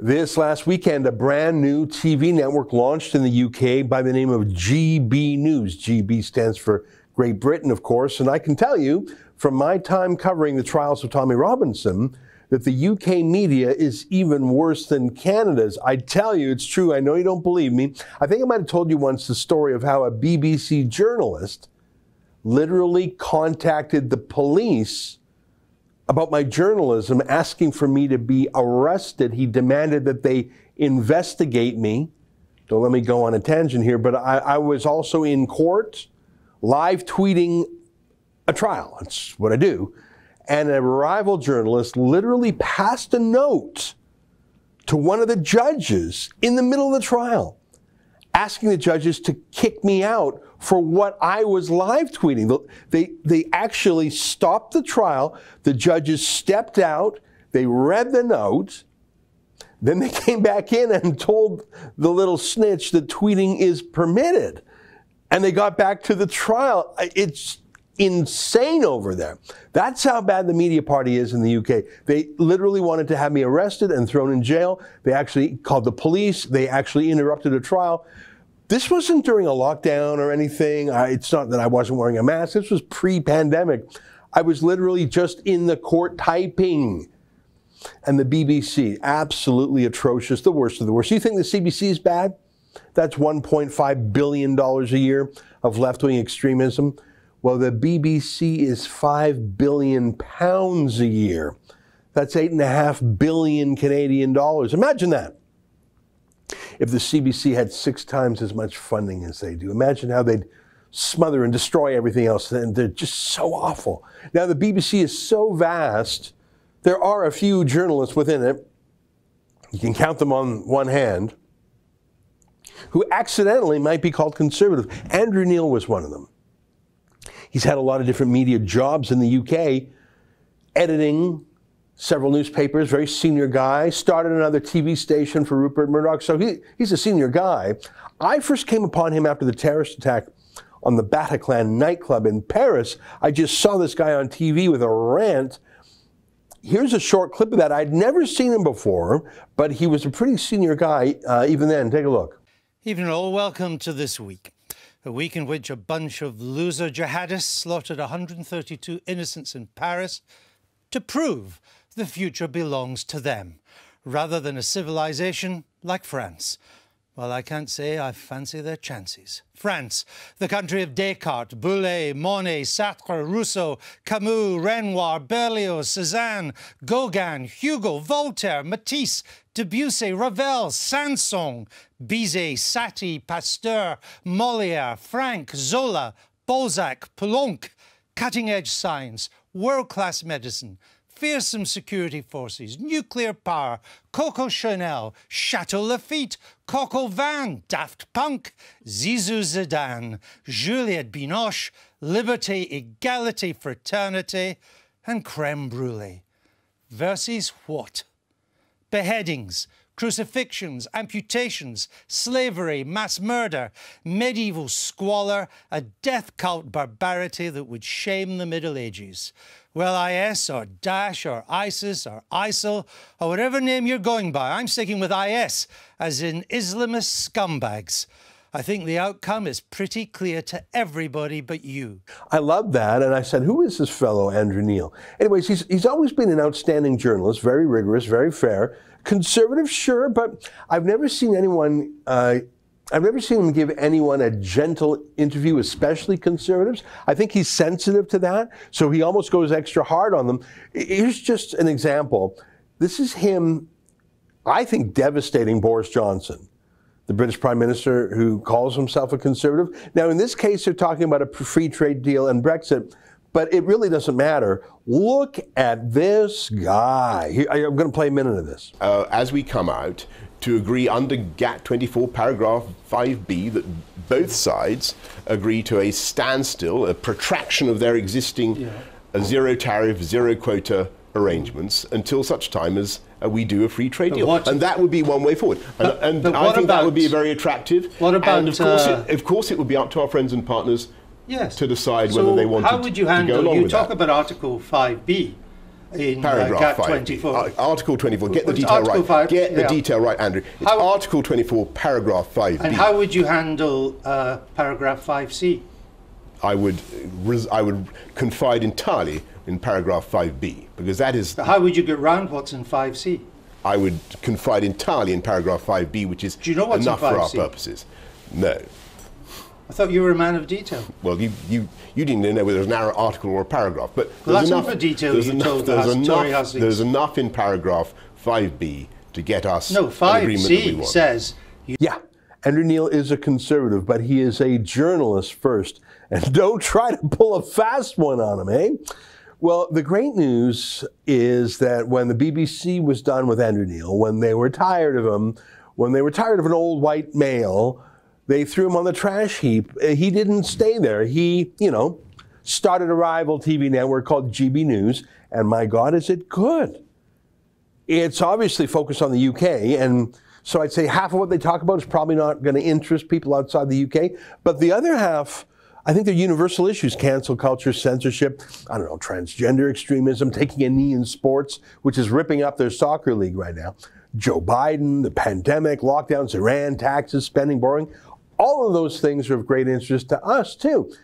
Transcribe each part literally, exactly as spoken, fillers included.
This last weekend, a brand new T V network launched in the U K by the name of G B News. G B stands for Great Britain, of course, and I can tell you from my time covering the trials of Tommy Robinson that the U K media is even worse than Canada's. I tell you, it's true. I know you don't believe me. I think I might have told you once the story of how a B B C journalist literally contacted the police about my journalism, asking for me to be arrested. He demanded that they investigate me. Don't let me go on a tangent here, but I, I was also in court, live tweeting a trial. That's what I do. And a rival journalist literally passed a note to one of the judges in the middle of the trial, asking the judges to kick me out for what I was live tweeting. They, they actually stopped the trial. The judges stepped out. They read the note. Then they came back in and told the little snitch that tweeting is permitted. And they got back to the trial. It's insane over there. That's how bad the media party is in the U K. They literally wanted to have me arrested and thrown in jail. They actually called the police. They actually interrupted a trial. This wasn't during a lockdown or anything. I, it's not that I wasn't wearing a mask. This was pre-pandemic. I was literally just in the court typing. And the B B C, absolutely atrocious, the worst of the worst. You think the C B C is bad? That's one point five billion dollars a year of left-wing extremism. Well, the B B C is five billion pounds a year. That's eight and a half billion Canadian dollars. Imagine that. If the C B C had six times as much funding as they do, imagine how they'd smother and destroy everything else. And they're just so awful. Now, the B B C is so vast, there are a few journalists within it, you can count them on one hand, who accidentally might be called conservative. Andrew Neil was one of them. He's had a lot of different media jobs in the U K, editing several newspapers, very senior guy, started another T V station for Rupert Murdoch, so he, he's a senior guy. I first came upon him after the terrorist attack on the Bataclan nightclub in Paris. I just saw this guy on T V with a rant. Here's a short clip of that. I'd never seen him before, but he was a pretty senior guy uh, even then. Take a look. Evening all, welcome to This Week. A week in which a bunch of loser jihadists slaughtered one hundred thirty-two innocents in Paris to prove the future belongs to them, rather than a civilization like France. Well, I can't say I fancy their chances. France, the country of Descartes, Boulez, Monet, Sartre, Rousseau, Camus, Renoir, Berlioz, Cézanne, Gauguin, Hugo, Voltaire, Matisse, Debussy, Ravel, Sanson, Bizet, Satie, Pasteur, Molière, Franck, Zola, Balzac, Poulenc, cutting-edge science, world-class medicine, fearsome security forces, nuclear power, Coco Chanel, Chateau Lafitte, Coco Van, Daft Punk, Zizou Zidane, Juliette Binoche, Liberty, Egality, Fraternity, and Creme Brulee. Versus what? Beheadings, crucifixions, amputations, slavery, mass murder, medieval squalor, a death cult barbarity that would shame the Middle Ages. Well, I S or Daesh or ISIS or ISIL or whatever name you're going by, I'm sticking with I S, as in Islamist scumbags. I think the outcome is pretty clear to everybody but you. I love that, and I said, who is this fellow, Andrew Neil? Anyways, he's, he's always been an outstanding journalist, very rigorous, very fair, conservative, sure, but I've never seen anyone, uh, I've never seen him give anyone a gentle interview, especially conservatives. I think he's sensitive to that, so he almost goes extra hard on them. Here's just an example. This is him, I think, devastating Boris Johnson, the British Prime Minister who calls himself a conservative. Now, in this case, they're talking about a free trade deal and Brexit, but it really doesn't matter. Look at this guy. Here, I'm going to play a minute of this. Uh, as we come out to agree under GATT twenty-four, paragraph five B, that both sides agree to a standstill, a protraction of their existing yeah. uh, zero tariff, zero quota arrangements until such time as Uh, we do a free trade deal, what, and that would be one way forward. And, but, and but I think about, that would be very attractive. What about? And of course, uh, it, of course, it would be up to our friends and partners yes. to decide so whether they want to go along with that. How would you handle? You talk that. about Article five B, in Paragraph uh, GATT twenty-four. Uh, article twenty-four. Get the detail article right. Five, Get the yeah. detail right, Andrew. It's how, Article twenty-four, Paragraph five. And how would you handle uh, Paragraph five C? I would, I would confide entirely in Paragraph five B, because that is... So how would you get round what's in five C? I would confide entirely in Paragraph five B, which is Do you know what's enough in five C? For our purposes. No. I thought you were a man of detail. Well, you, you, you didn't know whether it was an article or a paragraph. But well, that's enough, not for detail you enough, told there's, enough, there's enough in Paragraph five B to get us no, five C agreement that we want. Says... Yeah, Andrew Neil is a conservative, but he is a journalist first. And don't try to pull a fast one on him, eh? Well, the great news is that when the B B C was done with Andrew Neil, when they were tired of him, when they were tired of an old white male... They threw him on the trash heap. He didn't stay there. He, you know, started a rival T V network called G B News, and my God, is it good. It's obviously focused on the U K, and so I'd say half of what they talk about is probably not going to interest people outside the U K, but the other half, I think they're universal issues: cancel culture, censorship, I don't know, transgender extremism, taking a knee in sports, which is ripping up their soccer league right now, Joe Biden, the pandemic, lockdowns, Iran, taxes, spending, borrowing. All of those things are of great interest to us, too,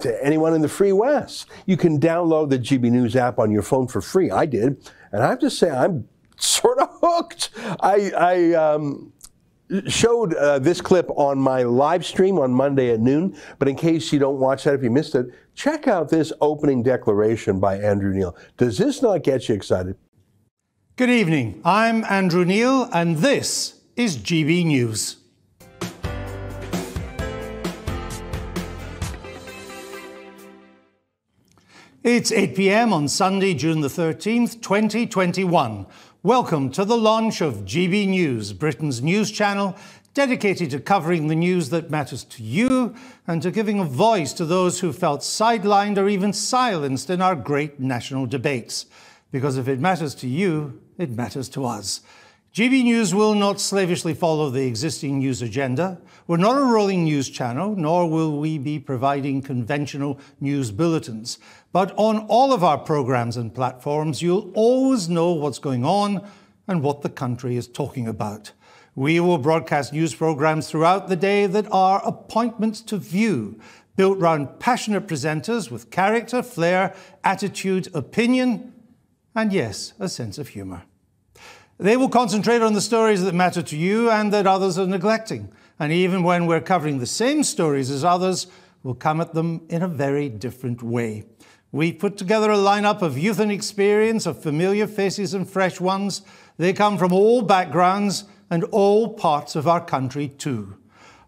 to anyone in the free West. You can download the G B News app on your phone for free. I did. And I have to say, I'm sort of hooked. I, I um, showed uh, this clip on my live stream on Monday at noon. But in case you don't watch that, if you missed it, check out this opening declaration by Andrew Neil. Does this not get you excited? Good evening. I'm Andrew Neil, and this is G B News. It's eight p m on Sunday, June the thirteenth, twenty twenty-one. Welcome to the launch of G B News, Britain's news channel dedicated to covering the news that matters to you and to giving a voice to those who felt sidelined or even silenced in our great national debates. Because if it matters to you, it matters to us. G B News will not slavishly follow the existing news agenda. We're not a rolling news channel, nor will we be providing conventional news bulletins. But on all of our programs and platforms, you'll always know what's going on and what the country is talking about. We will broadcast news programs throughout the day that are appointments to view, built round passionate presenters with character, flair, attitude, opinion, and yes, a sense of humor. They will concentrate on the stories that matter to you and that others are neglecting. And even when we're covering the same stories as others, we'll come at them in a very different way. We've put together a lineup of youth and experience, of familiar faces and fresh ones. They come from all backgrounds and all parts of our country too.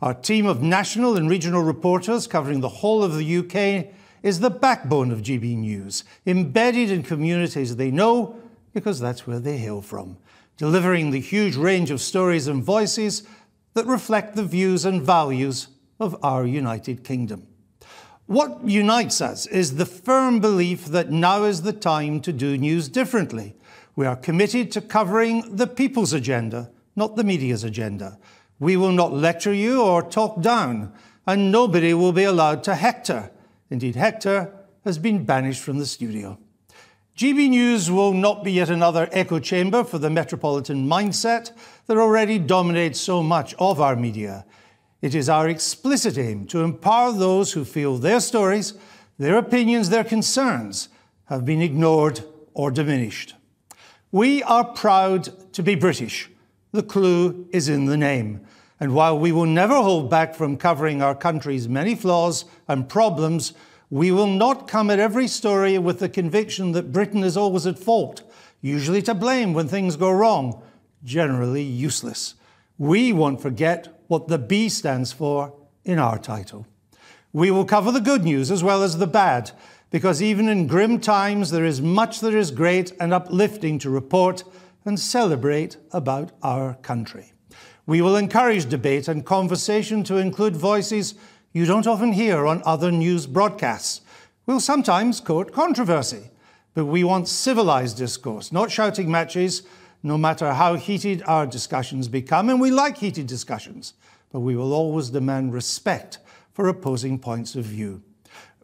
Our team of national and regional reporters covering the whole of the U K is the backbone of G B News, embedded in communities they know because that's where they hail from, delivering the huge range of stories and voices that reflect the views and values of our United Kingdom. What unites us is the firm belief that now is the time to do news differently. We are committed to covering the people's agenda, not the media's agenda. We will not lecture you or talk down, and nobody will be allowed to hector. Indeed, hector has been banished from the studio. G B News will not be yet another echo chamber for the metropolitan mindset that already dominates so much of our media. It is our explicit aim to empower those who feel their stories, their opinions, their concerns have been ignored or diminished. We are proud to be British. The clue is in the name. And while we will never hold back from covering our country's many flaws and problems, we will not come at every story with the conviction that Britain is always at fault, usually to blame when things go wrong, generally useless. We won't forget what the B stands for in our title. We will cover the good news as well as the bad, because even in grim times, there is much that is great and uplifting to report and celebrate about our country. We will encourage debate and conversation to include voices you don't often hear on other news broadcasts. We'll sometimes court controversy, but we want civilized discourse, not shouting matches, no matter how heated our discussions become, and we like heated discussions, but we will always demand respect for opposing points of view.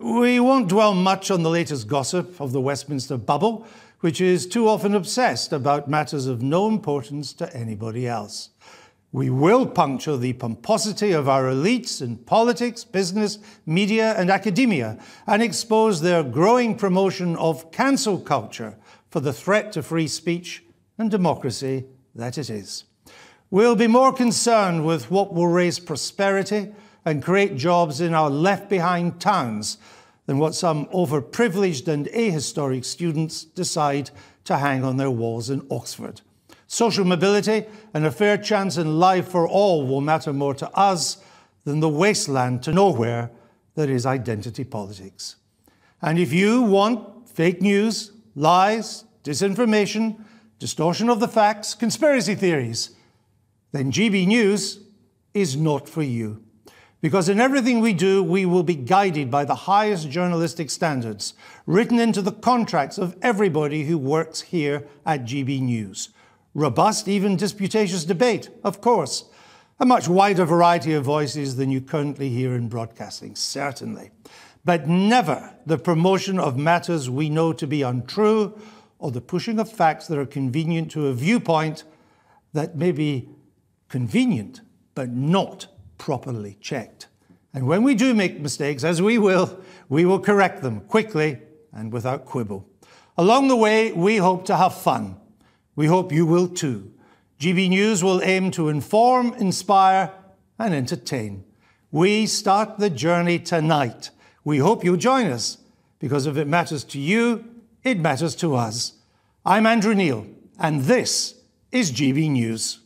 We won't dwell much on the latest gossip of the Westminster bubble. which is too often obsessed about matters of no importance to anybody else. We will puncture the pomposity of our elites in politics, business, media, and academia, and expose their growing promotion of cancel culture for the threat to free speech and democracy that it is. We'll be more concerned with what will raise prosperity and create jobs in our left-behind towns than what some overprivileged and ahistoric students decide to hang on their walls in Oxford. Social mobility and a fair chance in life for all will matter more to us than the wasteland to nowhere that is identity politics. And if you want fake news, lies, disinformation, distortion of the facts, conspiracy theories, then G B News is not for you. Because in everything we do, we will be guided by the highest journalistic standards written into the contracts of everybody who works here at G B News. Robust, even disputatious debate, of course. A much wider variety of voices than you currently hear in broadcasting, certainly. But never the promotion of matters we know to be untrue or the pushing of facts that are convenient to a viewpoint that may be convenient but not properly checked. And when we do make mistakes, as we will, we will correct them quickly and without quibble. Along the way, we hope to have fun. We hope you will too. G B News will aim to inform, inspire, and entertain. We start the journey tonight. We hope you'll join us, because if it matters to you, it matters to us. I'm Andrew Neil, and this is G B News.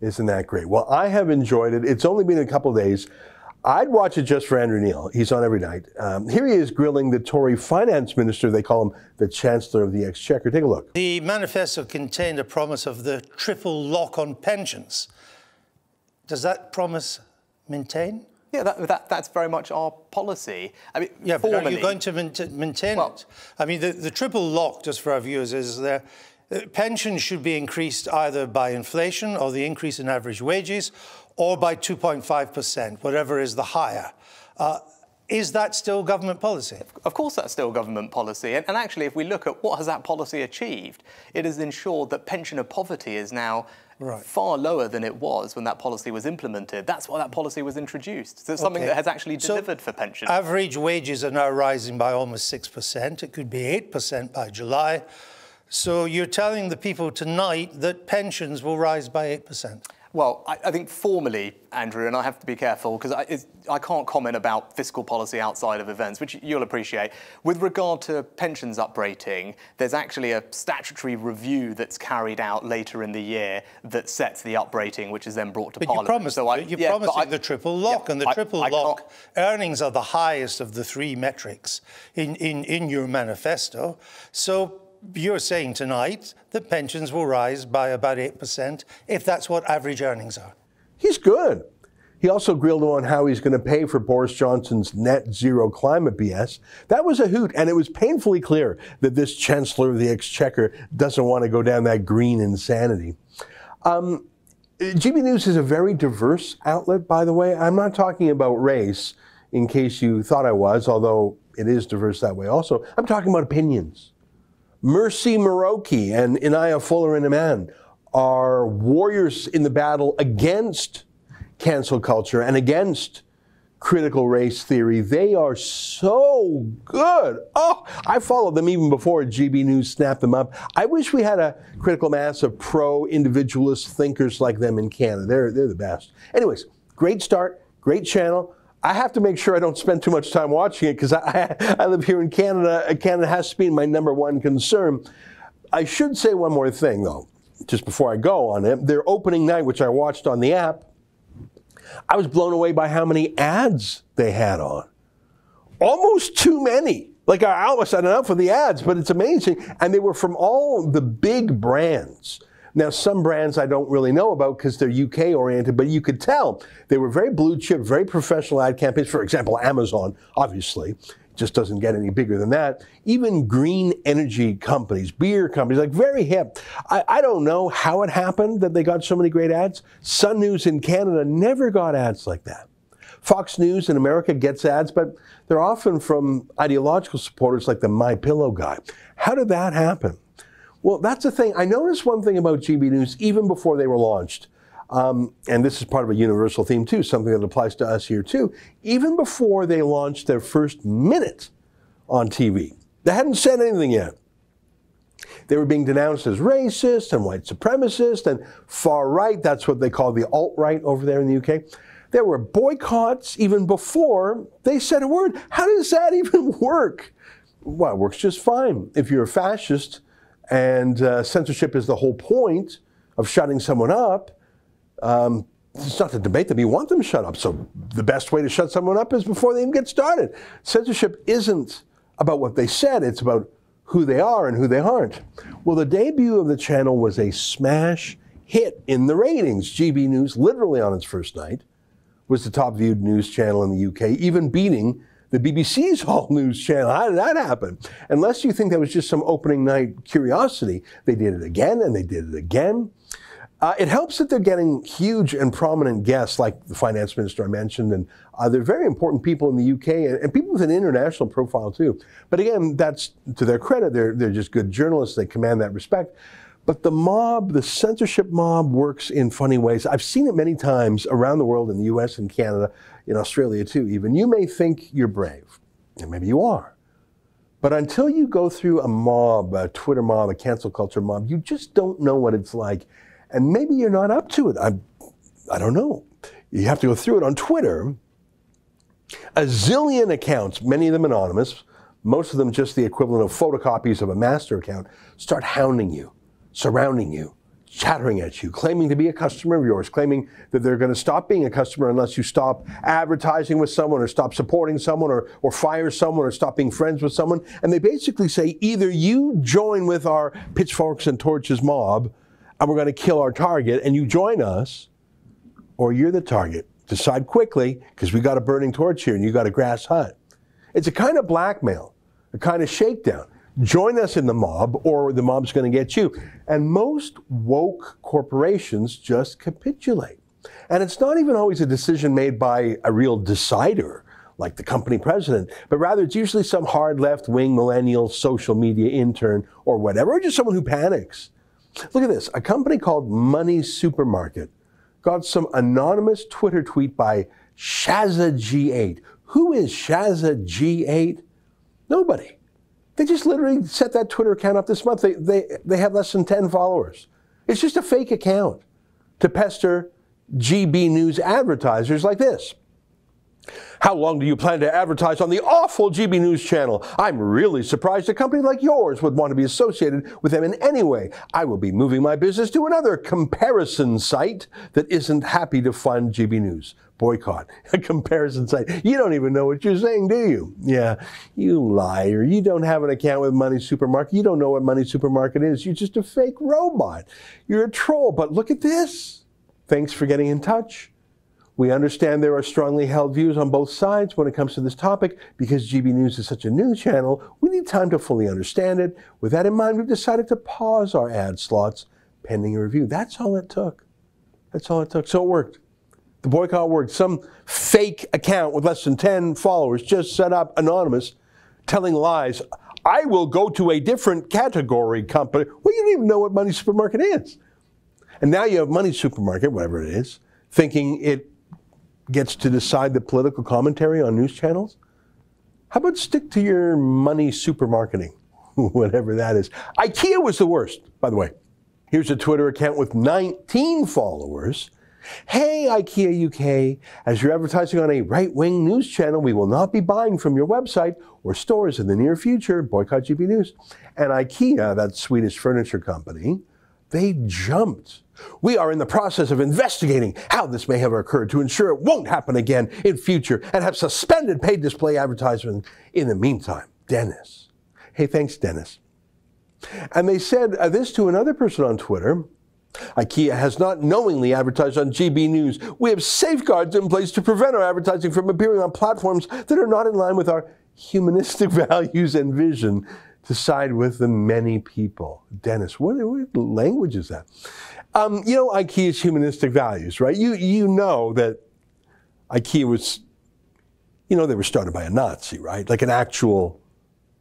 Isn't that great? Well, I have enjoyed it. It's only been a couple of days. I'd watch it just for Andrew Neil. He's on every night. Um, here he is grilling the Tory finance minister. They call him the Chancellor of the Exchequer. Take a look. The manifesto contained a promise of the triple lock on pensions. Does that promise maintain? Yeah, that, that, that's very much our policy. I mean, yeah, formally, but are you going to maintain well, it? I mean, the, the triple lock, just for our viewers, is there. Pensions should be increased either by inflation or the increase in average wages or by two point five percent, whatever is the higher. Uh, is that still government policy? Of course that's still government policy. And, and actually, if we look at what has that policy achieved, it has ensured that pensioner poverty is now right. far lower than it was when that policy was implemented. That's why that policy was introduced. So it's okay. something that has actually delivered so for pensioners. Average wages are now rising by almost six percent. It could be eight percent by July. So you're telling the people tonight that pensions will rise by eight percent? Well, I, I think formally, Andrew, and I have to be careful because I, I can't comment about fiscal policy outside of events, which you'll appreciate. With regard to pensions uprating, there's actually a statutory review that's carried out later in the year that sets the uprating, which is then brought to but Parliament. You promised, so I, you're yeah, promising I, the triple lock, yeah, and the I, triple I, lock I earnings are the highest of the three metrics in, in, in your manifesto. So you're saying tonight that pensions will rise by about eight percent if that's what average earnings are. He's good. He also grilled on how he's going to pay for Boris Johnson's net zero climate B S. That was a hoot, and it was painfully clear that this Chancellor of the Exchequer doesn't want to go down that green insanity. Um, G B News is a very diverse outlet, by the way. I'm not talking about race, in case you thought I was, although it is diverse that way also. I'm talking about opinions. Mercy Maroki and Inaya Fuller and Iman are warriors in the battle against cancel culture and against critical race theory. They are so good. Oh, I followed them even before G B News snapped them up. I wish we had a critical mass of pro-individualist thinkers like them in Canada. They're, they're the best. Anyways, great start, great channel. I have to make sure I don't spend too much time watching it because I, I live here in Canada. Canada has to be my number one concern. I should say one more thing, though, just before I go on it. Their opening night, which I watched on the app, I was blown away by how many ads they had on. Almost too many. Like, I almost had enough of the ads, but it's amazing. And they were from all the big brands. Now, some brands I don't really know about because they're U K-oriented, but you could tell they were very blue-chip, very professional ad campaigns. For example, Amazon, obviously, just doesn't get any bigger than that. Even green energy companies, beer companies, like very hip. I, I don't know how it happened that they got so many great ads. Sun News in Canada never got ads like that. Fox News in America gets ads, but they're often from ideological supporters like the My Pillow guy. How did that happen? Well, that's the thing. I noticed one thing about G B News even before they were launched, um, and this is part of a universal theme too, something that applies to us here too. Even before they launched their first minute on T V, they hadn't said anything yet. They were being denounced as racist and white supremacist and far right. That's what they call the alt-right over there in the U K. There were boycotts even before they said a word. How does that even work? Well, it works just fine. If you're a fascist and uh, censorship is the whole point of shutting someone up, um, it's not to debate them. You want them shut up. So the best way to shut someone up is before they even get started. Censorship isn't about what they said. It's about who they are and who they aren't. Well, the debut of the channel was a smash hit in the ratings. G B News, literally on its first night, was the top viewed news channel in the U K, even beating the B B C's all news channel. How did that happen? Unless you think that was just some opening night curiosity, they did it again and they did it again. Uh, it helps that they're getting huge and prominent guests like the finance minister I mentioned, and other very important people in the U K, and, and people with an international profile too. But again, that's to their credit. They're, they're just good journalists. They command that respect. But the mob, the censorship mob, works in funny ways. I've seen it many times around the world, in the U S and Canada, in Australia too even. You may think you're brave, and maybe you are. But until you go through a mob, a Twitter mob, a cancel culture mob, you just don't know what it's like. And maybe you're not up to it. I, I don't know. You have to go through it on Twitter. A zillion accounts, many of them anonymous, most of them just the equivalent of photocopies of a master account, start hounding you, surrounding you, chattering at you, claiming to be a customer of yours, claiming that they're going to stop being a customer unless you stop advertising with someone, or stop supporting someone, or, or fire someone, or stop being friends with someone. And they basically say, either you join with our pitchforks and torches mob, and we're going to kill our target, and you join us, or you're the target. Decide quickly, because we got a burning torch here, and you got a grass hut. It's a kind of blackmail, a kind of shakedown. Join us in the mob, or the mob's going to get you. And most woke corporations just capitulate. And it's not even always a decision made by a real decider, like the company president, but rather it's usually some hard left-wing millennial social media intern or whatever, or just someone who panics. Look at this. A company called Money Supermarket got some anonymous Twitter tweet by Shazza G eight. Who is Shazza G eight? Nobody. They just literally set that Twitter account up this month. They, they, they have less than ten followers. It's just a fake account to pester G B News advertisers like this. How long do you plan to advertise on the awful G B News channel? I'm really surprised a company like yours would want to be associated with them in any way. I will be moving my business to another comparison site that isn't happy to fund G B News. Boycott. A comparison site. You don't even know what you're saying, do you? Yeah, you liar. You don't have an account with Money Supermarket. You don't know what Money Supermarket is. You're just a fake robot. You're a troll. But look at this. Thanks for getting in touch. We understand there are strongly held views on both sides when it comes to this topic. Because G B News is such a new channel, we need time to fully understand it. With that in mind, we've decided to pause our ad slots pending a review. That's all it took. That's all it took. So it worked. The boycott worked. Some fake account with less than ten followers just set up anonymous, telling lies. I will go to a different category company. Well, you don't even know what Money Supermarket is. And now you have Money Supermarket, whatever it is, thinking it gets to decide the political commentary on news channels? How about stick to your money supermarketing, whatever that is. IKEA was the worst, by the way. Here's a Twitter account with nineteen followers. Hey, IKEA U K, as you're advertising on a right-wing news channel, we will not be buying from your website or stores in the near future. Boycott G B News. And IKEA, that Swedish furniture company, they jumped. We are in the process of investigating how this may have occurred to ensure it won't happen again in future, and have suspended paid display advertising in the meantime. Dennis. Hey, thanks, Dennis. And they said uh, this to another person on Twitter. IKEA has not knowingly advertised on G B News. We have safeguards in place to prevent our advertising from appearing on platforms that are not in line with our humanistic values and vision. To side with the many people. Dennis, what, what language is that? Um, you know IKEA's humanistic values, right? You, you know that IKEA was you know, they were started by a Nazi, right? Like an actual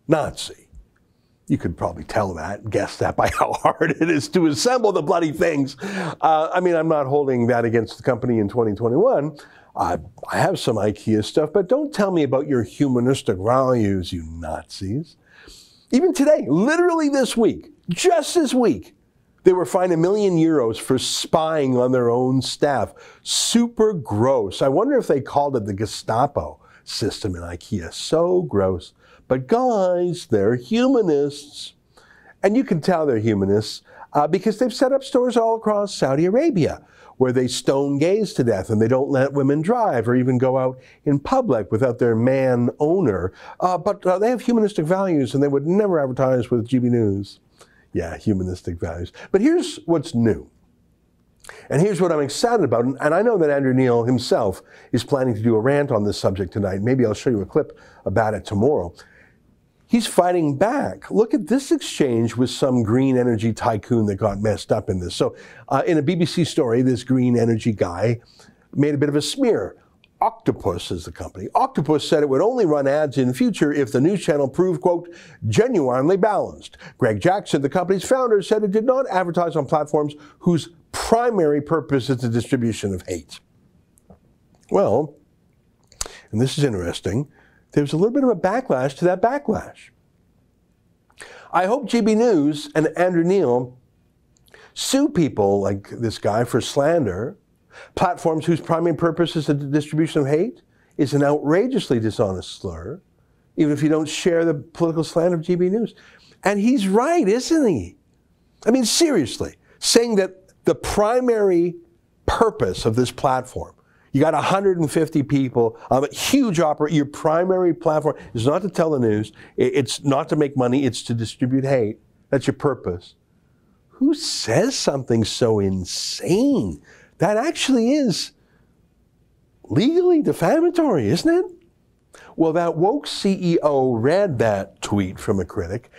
Nazi. You could probably tell that, guess that by how hard it is to assemble the bloody things. Uh, I mean, I'm not holding that against the company in twenty twenty-one. I, I have some IKEA stuff, but don't tell me about your humanistic values, you Nazis. Even today, literally this week, just this week, they were fined a million euros for spying on their own staff. Super gross. I wonder if they called it the Gestapo system in IKEA. So gross. But guys, they're humanists. And you can tell they're humanists uh, because they've set up stores all across Saudi Arabia where they stone gays to death and they don't let women drive or even go out in public without their man owner. Uh, but uh, they have humanistic values and they would never advertise with G B News. Yeah, humanistic values. But here's what's new. And here's what I'm excited about. And I know that Andrew Neil himself is planning to do a rant on this subject tonight. Maybe I'll show you a clip about it tomorrow. He's fighting back. Look at this exchange with some green energy tycoon that got messed up in this. So uh, in a B B C story, this green energy guy made a bit of a smear. Octopus is the company. Octopus said it would only run ads in the future if the news channel proved, quote, genuinely balanced. Greg Jackson, the company's founder, said it did not advertise on platforms whose primary purpose is the distribution of hate. Well, and this is interesting, there's a little bit of a backlash to that backlash. I hope G B News and Andrew Neil sue people like this guy for slander. Platforms whose primary purpose is the distribution of hate is an outrageously dishonest slur, even if you don't share the political slant of G B News. And he's right, isn't he? I mean, seriously, saying that the primary purpose of this platform, you got one hundred fifty people, um, a huge opera, your primary platform is not to tell the news, it's not to make money, it's to distribute hate. That's your purpose. Who says something so insane? That actually is legally defamatory, isn't it? Well, that woke C E O read that tweet from a critic,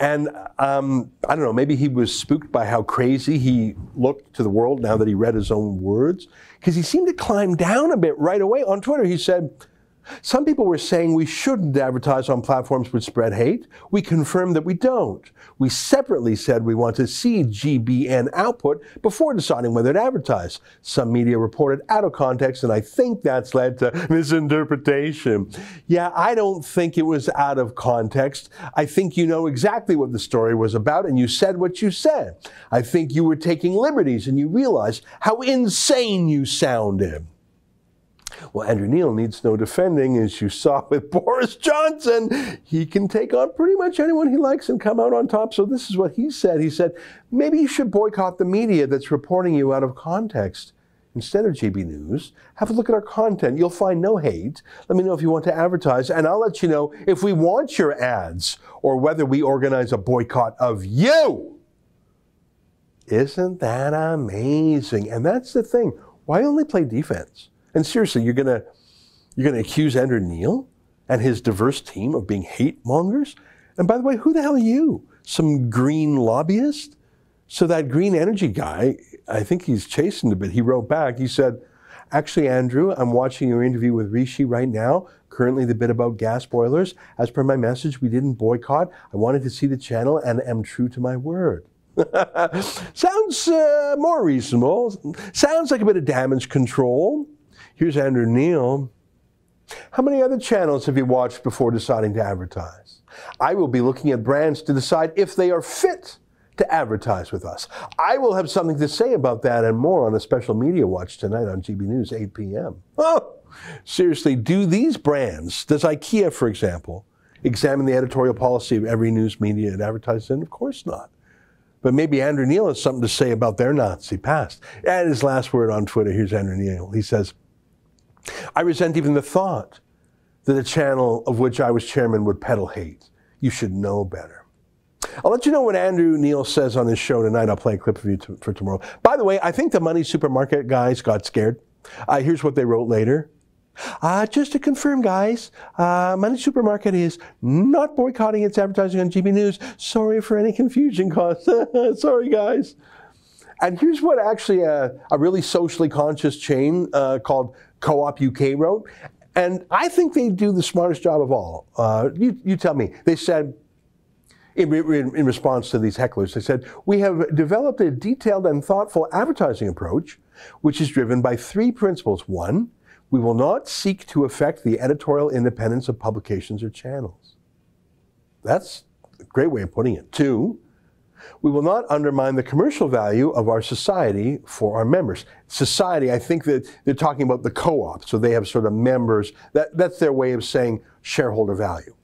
and um, I don't know, maybe he was spooked by how crazy he looked to the world now that he read his own words, because he seemed to climb down a bit right away. On Twitter, he said, some people were saying we shouldn't advertise on platforms which spread hate. We confirmed that we don't. We separately said we want to see G B N output before deciding whether to advertise. Some media reported out of context, and I think that's led to misinterpretation. Yeah, I don't think it was out of context. I think you know exactly what the story was about, and you said what you said. I think you were taking liberties, and you realized how insane you sounded. Well, Andrew Neil needs no defending, as you saw with Boris Johnson. He can take on pretty much anyone he likes and come out on top. So this is what he said. He said, maybe you should boycott the media that's reporting you out of context. Instead of G B News, have a look at our content. You'll find no hate. Let me know if you want to advertise, and I'll let you know if we want your ads or whether we organize a boycott of you. Isn't that amazing? And that's the thing. Why only play defense? And seriously, you're gonna you're gonna accuse Andrew Neil and his diverse team of being hate mongers? And by the way, who the hell are you? Some green lobbyist? So that green energy guy, I think he's chastened a bit. He wrote back, he said, actually, Andrew, I'm watching your interview with Rishi right now, currently the bit about gas boilers. As per my message, we didn't boycott. I wanted to see the channel and am true to my word. Sounds uh, more reasonable. Sounds like a bit of damage control. Here's Andrew Neil. How many other channels have you watched before deciding to advertise? I will be looking at brands to decide if they are fit to advertise with us. I will have something to say about that and more on a special media watch tonight on G B News, eight p m Oh, seriously, do these brands, does IKEA, for example, examine the editorial policy of every news media it advertises in? Of course not. But maybe Andrew Neil has something to say about their Nazi past. And his last word on Twitter, here's Andrew Neil. He says, I resent even the thought that a channel of which I was chairman would peddle hate. You should know better. I'll let you know what Andrew Neil says on his show tonight. I'll play a clip for you for tomorrow. By the way, I think the Money Supermarket guys got scared. Uh, here's what they wrote later. Uh, just to confirm, guys, uh, Money Supermarket is not boycotting its advertising on G B News. Sorry for any confusion caused. Sorry, guys. And here's what actually a, a really socially conscious chain uh, called Co-op U K wrote, And I think they do the smartest job of all. Uh, you, you tell me. They said, in, in, in response to these hecklers, they said, we have developed a detailed and thoughtful advertising approach, which is driven by three principles. One, we will not seek to affect the editorial independence of publications or channels. That's a great way of putting it. Two, we will not undermine the commercial value of our society for our members. Society, I think that they're talking about the co-op, so they have sort of members. That, that's their way of saying shareholder value.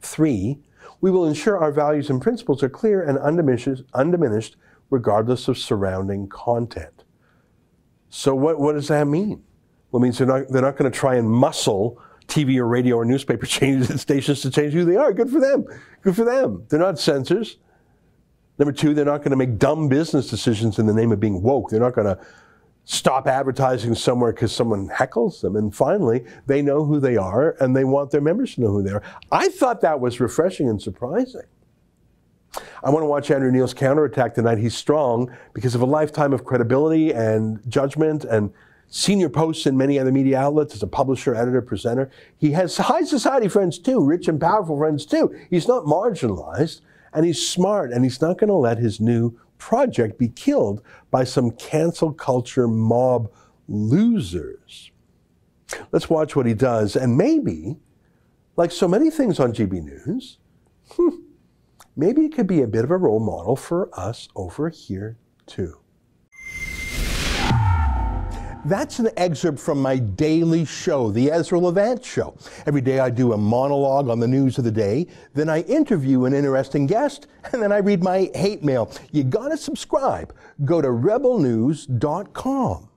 Three, we will ensure our values and principles are clear and undiminished, undiminished regardless of surrounding content. So what, what does that mean? Well, it means they're not, they're not going to try and muscle T V or radio or newspaper changes, stations to change who they are. Good for them. Good for them. They're not censors. Number two, they're not going to make dumb business decisions in the name of being woke. They're not going to stop advertising somewhere because someone heckles them. And finally, they know who they are and they want their members to know who they are. I thought that was refreshing and surprising. I want to watch Andrew Neil's Counterattack tonight. He's strong because of a lifetime of credibility and judgment and senior posts in many other media outlets as a publisher, editor, presenter. He has high society friends too, rich and powerful friends too. He's not marginalized. And he's smart, and he's not going to let his new project be killed by some cancel culture mob losers. Let's watch what he does. And maybe, like so many things on G B News, hmm, maybe it could be a bit of a role model for us over here too. That's an excerpt from my daily show, The Ezra Levant Show. Every day I do a monologue on the news of the day, then I interview an interesting guest, and then I read my hate mail. You gotta subscribe. Go to rebel news dot com.